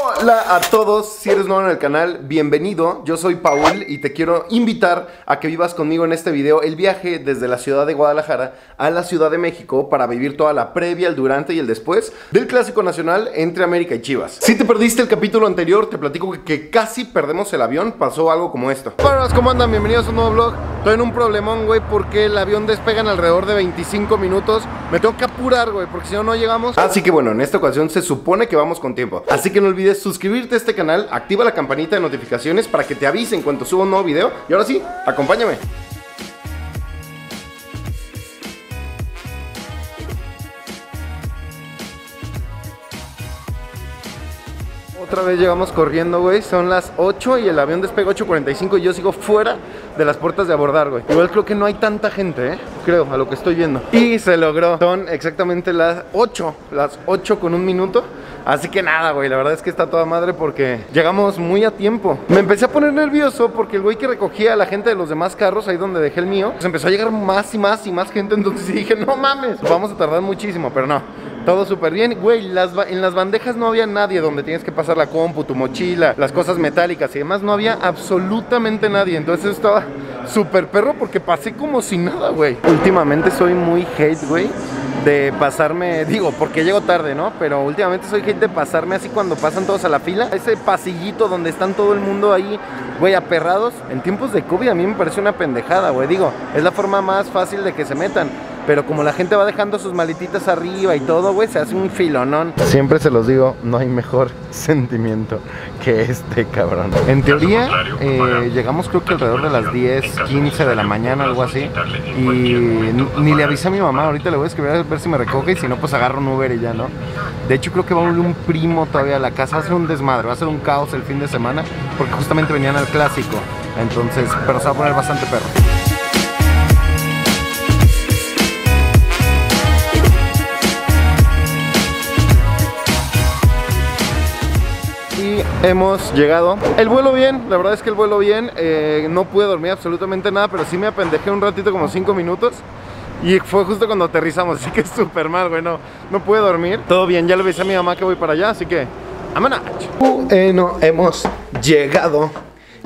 Hola a todos, si eres nuevo en el canal, bienvenido. Yo soy Paul y te quiero invitar a que vivas conmigo en este video el viaje desde la ciudad de Guadalajara a la Ciudad de México para vivir toda la previa, el durante y el después del Clásico Nacional entre América y Chivas. Si te perdiste el capítulo anterior, te platico que casi perdemos el avión, pasó algo como esto. Buenas, ¿cómo andan? Bienvenidos a un nuevo vlog. Estoy en un problemón, güey, porque el avión despega en alrededor de 25 minutos. Me tengo que apurar, güey, porque si no, no llegamos. Así que bueno, en esta ocasión se supone que vamos con tiempo. Así que no olvides suscribirte a este canal, activa la campanita de notificaciones para que te avisen cuando suba un nuevo video. Y ahora sí, acompáñame. Otra vez llegamos corriendo, güey. Son las 8 y el avión despega 8:45 y yo sigo fuera de las puertas de abordar, güey. Igual creo que no hay tanta gente, creo, a lo que estoy viendo. Y se logró. Son exactamente las 8, las 8:01. Así que nada, güey, la verdad es que está toda madre porque llegamos muy a tiempo. Me empecé a poner nervioso porque el güey que recogía a la gente de los demás carros, ahí donde dejé el mío, pues empezó a llegar más y más y más gente. Entonces dije, no mames, vamos a tardar muchísimo, pero no, todo súper bien. Güey, en las bandejas no había nadie, donde tienes que pasar la compu, tu mochila, las cosas metálicas y demás. No había absolutamente nadie, entonces estaba súper perro porque pasé como si nada, güey. Últimamente soy muy hate, güey, de pasarme, digo, porque llego tarde, ¿no? Pero últimamente soy gente de pasarme así cuando pasan todos a la fila. Ese pasillito donde están todo el mundo ahí, güey, aperrados. En tiempos de COVID a mí me parece una pendejada, güey. Digo, es la forma más fácil de que se metan. Pero como la gente va dejando sus maletitas arriba y todo, güey, se hace un filonón. Siempre se los digo, no hay mejor sentimiento que este, cabrón. En teoría, llegamos creo que alrededor de las 10:15 de la mañana, algo así. Y ni le avisé a mi mamá, ahorita le voy a escribir a ver si me recoge. Y si no, pues agarro un Uber y ya, ¿no? De hecho, creo que va a volver un primo todavía a la casa. Va a ser un desmadre, va a ser un caos el fin de semana. Porque justamente venían al Clásico. Entonces, pero se va a poner bastante perro. Hemos llegado. El vuelo bien, la verdad es que el vuelo bien. No pude dormir absolutamente nada, pero sí me apendejé un ratito, como 5 minutos. Y fue justo cuando aterrizamos, así que es súper mal, güey. No pude dormir. Todo bien, ya le avisé a mi mamá que voy para allá, así que ¡vámonos! Bueno, hemos llegado.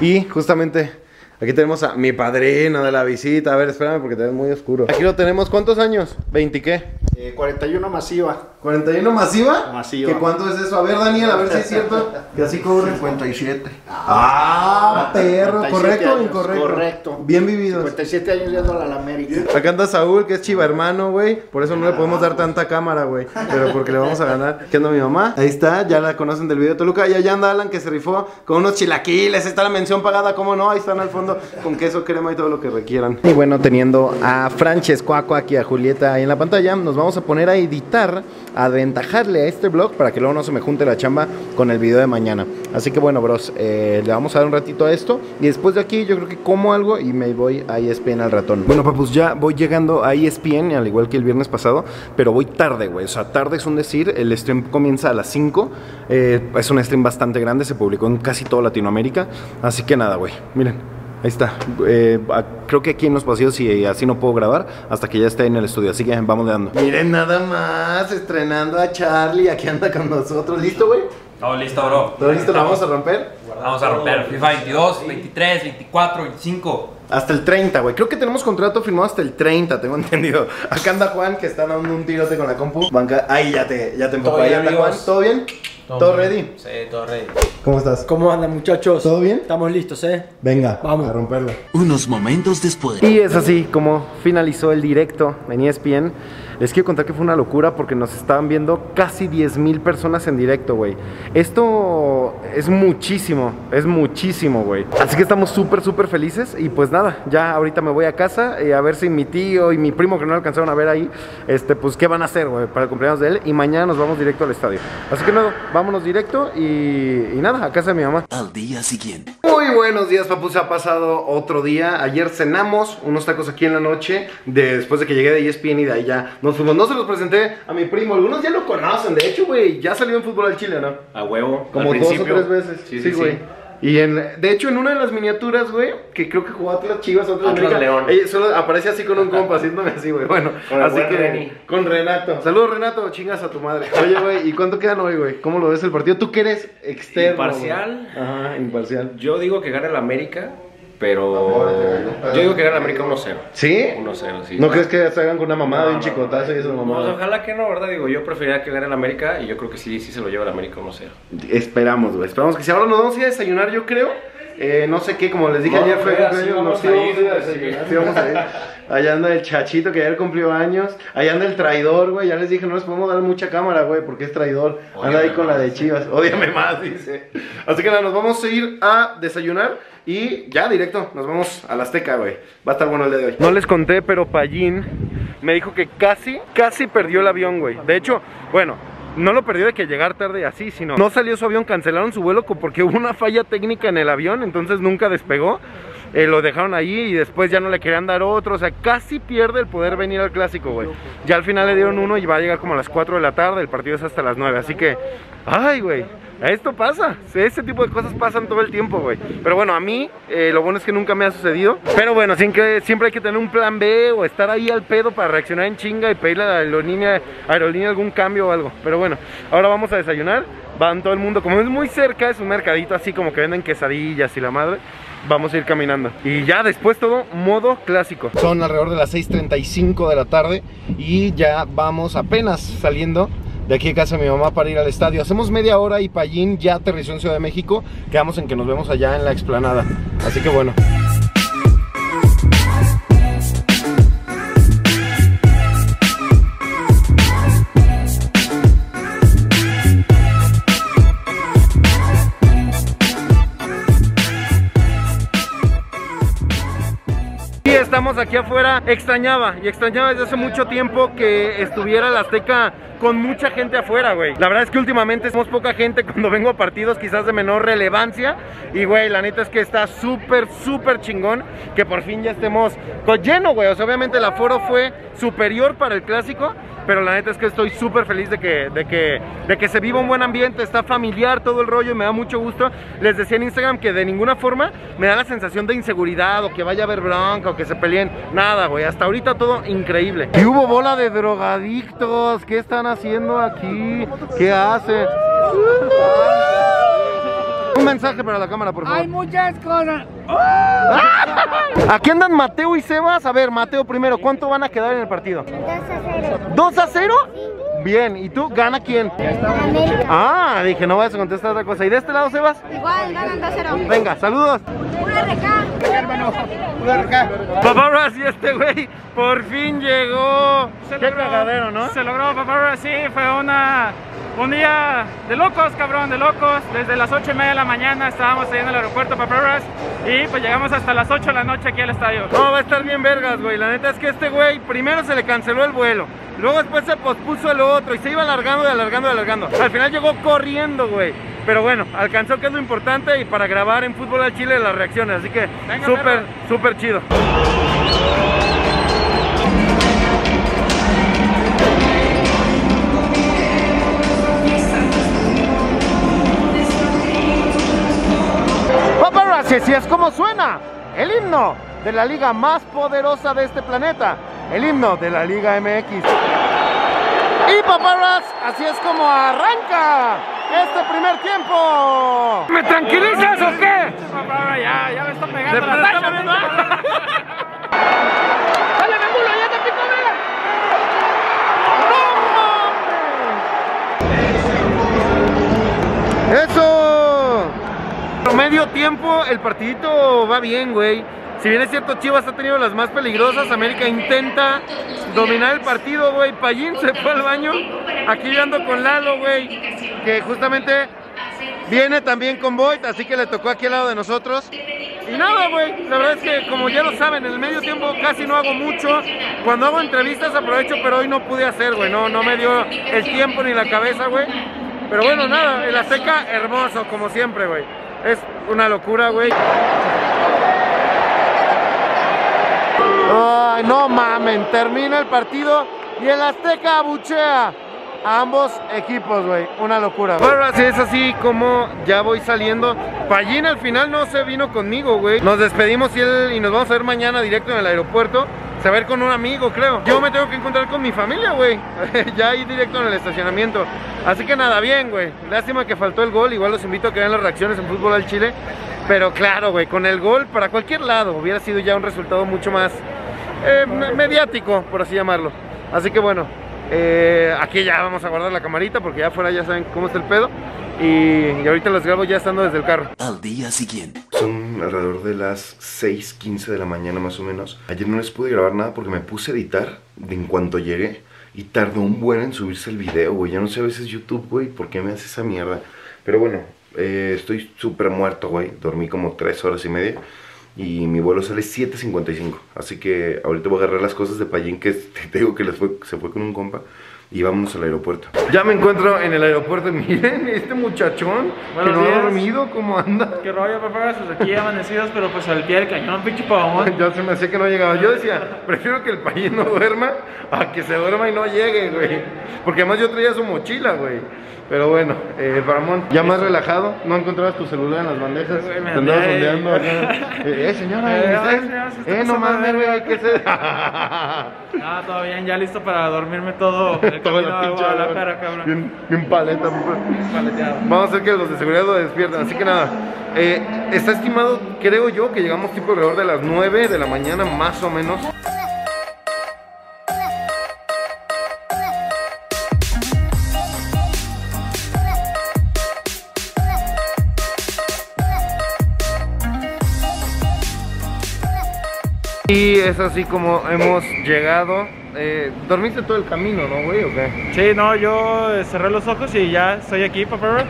Y justamente aquí tenemos a mi padrino de la visita. A ver, espérame porque te ves muy oscuro. Aquí lo tenemos, ¿cuántos años? ¿20 qué? 41 masiva. ¿41 masiva? Masiva. ¿Qué cuánto es eso? A ver, Daniel, a ver si es cierto. Que así corre. 57. Ah, perro. ¿Correcto o incorrecto? Correcto. Bien vivido. 57 años yendo a la América. Acá anda Saúl, que es chiva hermano, güey. Por eso no le podemos dar tanta cámara, güey. Pero porque le vamos a ganar. Aquí anda mi mamá. Ahí está, ya la conocen del video de Toluca. Y allá anda Alan, que se rifó con unos chilaquiles. Está la mención pagada, ¿cómo no? Ahí están al fondo con queso, crema y todo lo que requieran. Y bueno, teniendo a Francesco aquí, a Julieta ahí en la pantalla, nos vamos a poner a editar, a aventajarle a este vlog para que luego no se me junte la chamba con el video de mañana. Así que bueno, bros, le vamos a dar un ratito a esto y después de aquí yo creo que como algo y me voy a ESPN al ratón. Bueno, papus, ya voy llegando a ESPN, al igual que el viernes pasado, pero voy tarde, güey. O sea, tarde es un decir, el stream comienza a las 5, es un stream bastante grande, se publicó en casi toda Latinoamérica. Así que nada, güey, miren. Ahí está, creo que aquí en los pasillos y así no puedo grabar hasta que ya esté en el estudio, así que vamos dando. Miren nada más, estrenando a Charlie, aquí anda con nosotros. ¿Listo, güey? Todo listo, bro. ¿Todo listo? ¿Lo vamos a romper? Vamos a romper, FIFA 22, 23, 24, 25... Hasta el 30, güey. Creo que tenemos contrato firmado hasta el 30, tengo entendido. Acá anda Juan, que está dando un tirote con la compu. Banca, ahí ya te empapó. Ahí anda Juan. ¿Todo bien? ¿Todo ready? Sí, todo ready. ¿Cómo estás? ¿Cómo andan, muchachos? ¿Todo bien? Estamos listos, ¿eh? Venga, vamos a romperlo. Unos momentos después. Y es así como finalizó el directo en ESPN. Les quiero contar que fue una locura porque nos estaban viendo casi 10,000 personas en directo, güey. Esto es muchísimo, güey. Así que estamos súper felices y pues nada. Ya ahorita me voy a casa a ver si mi tío y mi primo que no alcanzaron a ver ahí, pues qué van a hacer, güey, para el cumpleaños de él. Y mañana nos vamos directo al estadio. Así que nada, vámonos directo y nada, a casa de mi mamá. Al día siguiente. Muy buenos días, papus. Ha pasado otro día. Ayer cenamos unos tacos aquí en la noche, después de que llegué de ESPN y de ahí ya nos fuimos. No se los presenté a mi primo. Algunos ya lo conocen, de hecho, güey. Ya salió en Fútbol al Chile, ¿no? A huevo. Como 2 o 3 veces. Sí, güey. Sí, Y de hecho, en una de las miniaturas, güey, que creo que jugó Atlas Chivas, Atlas León. Solo aparece así con un compa, haciéndome así, güey. Bueno, con así que Reni. Con Renato. Saludos, Renato, chingas a tu madre. Oye, güey, ¿y cuánto quedan hoy, güey? ¿Cómo lo ves el partido? Tú que eres externo. Imparcial. Wey. Ajá, imparcial. Yo digo que gana el América, pero. Yo digo que gana el América 1-0. ¿Sí? 1-0, sí. ¿No crees que se hagan con una mamada, un chicotazo y eso, mamada? Pues ojalá que no, ¿verdad? Digo, yo preferiría que gane el América y yo creo que sí, sí se lo lleva el América 1-0. Esperamos, güey. Esperamos que si ahora nos vamos a ir a desayunar, yo creo. No sé qué, como les dije ayer, fue cumpleaños. Allá anda el chachito que ayer cumplió años. Allá anda el traidor, güey. Ya les dije, no les podemos dar mucha cámara, güey, porque es traidor. Anda ahí con la de Chivas. Ódiame más, dice. Así que nada, nos vamos a ir a desayunar y ya directo nos vamos a la Azteca, güey. Va a estar bueno el día de hoy. No les conté, pero Payín me dijo que casi perdió el avión, güey. De hecho, bueno. No lo perdió de que llegar tarde y así, sino no salió su avión, cancelaron su vuelo porque hubo una falla técnica en el avión, entonces nunca despegó, lo dejaron ahí y después ya no le querían dar otro, o sea, casi pierde el poder venir al Clásico, güey. Ya al final le dieron uno y va a llegar como a las 4 de la tarde, el partido es hasta las 9, así que, ay, güey, esto pasa, este tipo de cosas pasan todo el tiempo, güey. Pero bueno, a mí, lo bueno es que nunca me ha sucedido, pero bueno, siempre hay que tener un plan B o estar ahí al pedo para reaccionar en chinga y pedirle a la aerolínea algún cambio o algo, pero bueno, ahora vamos a desayunar, van todo el mundo, como es muy cerca, es un mercadito así como que venden quesadillas y la madre, vamos a ir caminando. Y ya después todo modo Clásico. Son alrededor de las 6:35 de la tarde y ya vamos apenas saliendo de aquí a casa de mi mamá para ir al estadio. Hacemos media hora y Payín ya aterrizó en Ciudad de México, quedamos en que nos vemos allá en la explanada, así que bueno. Estamos aquí afuera, extrañaba desde hace mucho tiempo que estuviera la Azteca con mucha gente afuera, güey. La verdad es que últimamente somos poca gente cuando vengo a partidos quizás de menor relevancia y, güey, la neta es que está súper chingón que por fin ya estemos con lleno, güey. O sea, obviamente el aforo fue superior para el Clásico, pero la neta es que estoy súper feliz de que se viva un buen ambiente, está familiar todo el rollo y me da mucho gusto. Les decía en Instagram que de ninguna forma me da la sensación de inseguridad o que vaya a haber bronca o que se peleen, nada, güey, hasta ahorita todo increíble. Y hubo bola de drogadictos, ¿qué están haciendo aquí? ¿Qué hacen? Un mensaje para la cámara, por favor. Hay muchas cosas. Aquí andan Mateo y Sebas. A ver, Mateo primero, ¿cuánto van a quedar en el partido? 2-0. ¿2-0? Bien, ¿y tú? ¿Gana quién? América. Ah, dije, no vayas a contestar otra cosa. ¿Y de este lado, Sebas? Igual, ganan 2-0. Venga, saludos. Una RK. Hermano, una RK. Paparazzi, este güey por fin llegó. Qué cagadero, ¿no? Se logró, paparazzi, fue un día de locos, cabrón, de locos. Desde las 8:30 de la mañana estábamos ahí en el aeropuerto, paparazzi, y pues llegamos hasta las 8 de la noche aquí al estadio. No, va a estar bien vergas, güey. La neta es que este güey primero se le canceló el vuelo, luego después se pospuso el otro y se iba alargando. Al final llegó corriendo, güey. Pero bueno, alcanzó, que es lo importante, y para grabar en Fútbol al Chile las reacciones. Así que súper chido. Paparazzi, si es como suena el himno de la liga más poderosa de este planeta, el himno de la Liga MX. Y paparazzi, así es como arranca este primer tiempo. ¿Me tranquilizas o qué? Ya me está pegando la tacha, ¿no? ¡Dale, Memulo, ya te pico, mira! ¡No mames! ¡Eso! Por medio tiempo el partidito va bien, güey. Si bien es cierto, Chivas ha tenido las más peligrosas, América intenta dominar el partido, güey. Payín se fue al baño, aquí yo ando con Lalo, güey, que justamente viene también con Void, así que le tocó aquí al lado de nosotros. Y nada, güey, la verdad es que, como ya lo saben, en el medio tiempo casi no hago mucho. Cuando hago entrevistas aprovecho, pero hoy no pude hacer, güey, no me dio el tiempo ni la cabeza, güey. Pero bueno, nada, el Azteca hermoso, como siempre, güey. Es una locura, güey. Ay, no mamen, termina el partido y el Azteca abuchea ambos equipos, güey. Una locura, güey. Bueno, así es, así como ya voy saliendo. Payín al final no se vino conmigo, güey. Nos despedimos y nos vamos a ver mañana directo en el aeropuerto. Se va a ver con un amigo, creo. Yo me tengo que encontrar con mi familia, güey. Ya ahí directo en el estacionamiento. Así que nada, bien, güey. Lástima que faltó el gol. Igual los invito a que vean las reacciones en Fútbol al Chile. Pero claro, güey, con el gol para cualquier lado hubiera sido ya un resultado mucho más mediático, por así llamarlo. Así que bueno, aquí ya vamos a guardar la camarita porque ya afuera ya saben cómo está el pedo. Y ahorita los grabo ya estando desde el carro. Al día siguiente. Son alrededor de las 6:15 de la mañana más o menos. Ayer no les pude grabar nada porque me puse a editar en cuanto llegué. Y tardó un buen en subirse el video, güey. Ya no sé a veces YouTube, güey, ¿por qué me hace esa mierda? Pero bueno, estoy súper muerto, güey. Dormí como 3 horas y media. Y mi vuelo sale 7:55. Así que ahorita voy a agarrar las cosas de Payín, que te digo que se fue con un compa. Y vámonos al aeropuerto. Ya me encuentro en el aeropuerto. Miren, este muchachón que no ha dormido, ¿cómo anda? Qué rollo, papás, pues aquí amanecidos, pero pues al pie del cañón, pinche pavón. Ya se me hacía que no llegaba. Yo decía, prefiero que el país no duerma a que se duerma y no llegue, güey. Porque además yo traía su mochila, güey. Pero bueno, Ramón, ya más relajado. No encontrabas tu celular en las bandejas. Te andabas sondeando. Señora, no mames, güey, ¿qué se...? Ah, todo bien, ya listo para dormirme todo. Bien paleta. Vamos a hacer que los de seguridad lo despiertan. Así que nada, está estimado, creo yo, que llegamos tipo alrededor de las 9 de la mañana más o menos. Y es así como hemos llegado. ¿Dormiste todo el camino, no, güey, o qué? Sí, no, yo cerré los ojos y ya estoy aquí, papá.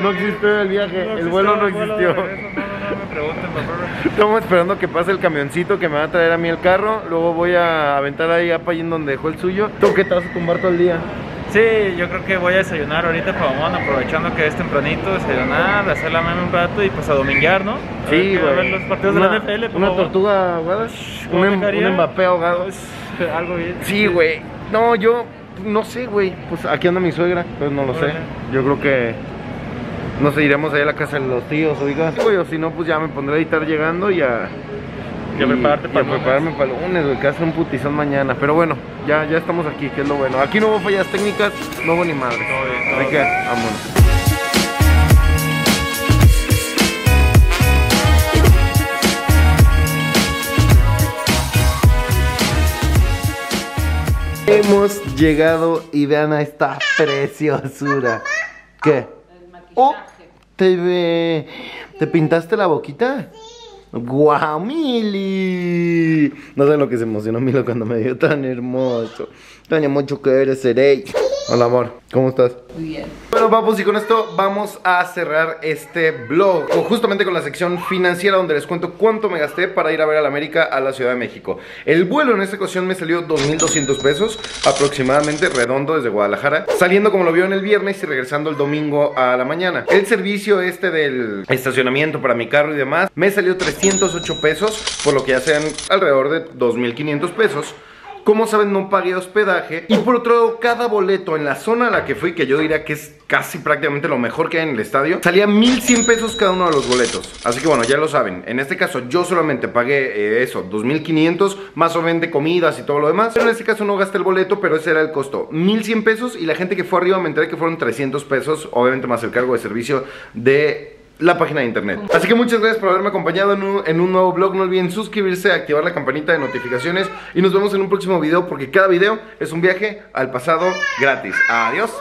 No existió el viaje, no, el vuelo no existió. No me pregunten, papá. Estamos esperando que pase el camioncito que me va a traer a mí el carro. Luego voy a aventar ahí a Payín donde dejó el suyo. ¿Tú qué te vas a tumbar todo el día? Sí, yo creo que voy a desayunar ahorita, pavón, aprovechando que es tempranito, desayunar, hacer la meme un rato y pues a dominguear, ¿no? Sí, güey. A ver los partidos de la NFL, por favor. Una tortuga ahogada, un Mbappé ahogado. Algo bien. Sí, güey. No, yo no sé, güey. Pues aquí anda mi suegra, pues no lo sé. Yo creo que, no sé, iremos allá a la casa de los tíos, oiga. Güey, o si no, pues ya me pondré a editar llegando y a... Ya prepararte para prepararme para lunes, güey, que hace un putizón mañana. Pero bueno, ya estamos aquí, que es lo bueno. Aquí no hubo fallas técnicas, no hubo ni madre. Así que, vámonos. Hemos llegado y vean a esta preciosura. ¿Qué? El maquillaje. Oh, ¿te pintaste la boquita? ¡Guau, Mili! No saben lo que se emocionó Milo cuando me vio tan hermoso. Tan hermoso que eres, seré. Hola, amor, ¿cómo estás? Muy bien. Bueno, papus, y con esto vamos a cerrar este vlog, justamente con la sección financiera, donde les cuento cuánto me gasté para ir a ver a la América a la Ciudad de México. El vuelo en esta ocasión me salió 2,200 pesos aproximadamente, redondo, desde Guadalajara, saliendo como lo vio en el viernes y regresando el domingo a la mañana. El servicio este del estacionamiento para mi carro y demás me salió 308 pesos, por lo que ya sean alrededor de 2,500 pesos. Como saben, no pagué hospedaje. Y por otro lado, cada boleto en la zona a la que fui, que yo diría que es casi prácticamente lo mejor que hay en el estadio, salía 1,100 pesos cada uno de los boletos. Así que bueno, ya lo saben. En este caso yo solamente pagué eso, 2,500, más o menos de comidas y todo lo demás. Pero en este caso no gasté el boleto, pero ese era el costo, 1,100 pesos. Y la gente que fue arriba, me enteré que fueron 300 pesos, obviamente más el cargo de servicio de... la página de internet. Así que muchas gracias por haberme acompañado en un nuevo vlog. No olviden suscribirse, activar la campanita de notificaciones y nos vemos en un próximo video, porque cada video es un viaje al pasado gratis. Adiós.